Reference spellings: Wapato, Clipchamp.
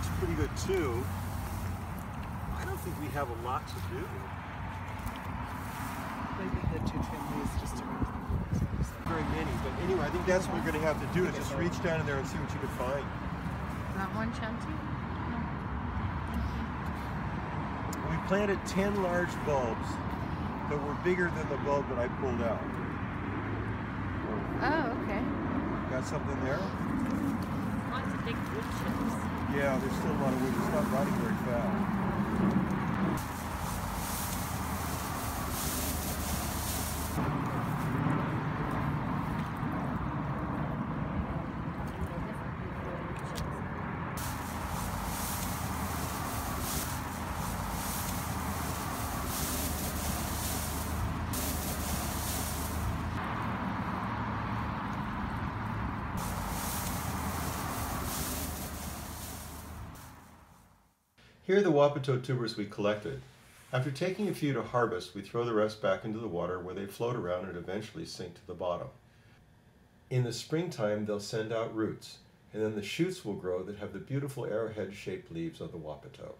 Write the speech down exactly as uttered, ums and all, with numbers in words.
looks pretty good too. I don't think we have a lot to do. Maybe the two families just around the corner. Very many, but anyway, I think that's what you're going to have to do, is just reach down in there and see what you can find. Not one shanty? No. We planted ten large bulbs that were bigger than the bulb that I pulled out. Oh, okay. Got something there? Lots of big wood chips. Yeah, there's still a lot of wood. It's not rotting very fast. Here are the Wapato tubers we collected. After taking a few to harvest, we throw the rest back into the water where they float around and eventually sink to the bottom. In the springtime, they'll send out roots, and then the shoots will grow that have the beautiful arrowhead-shaped leaves of the Wapato.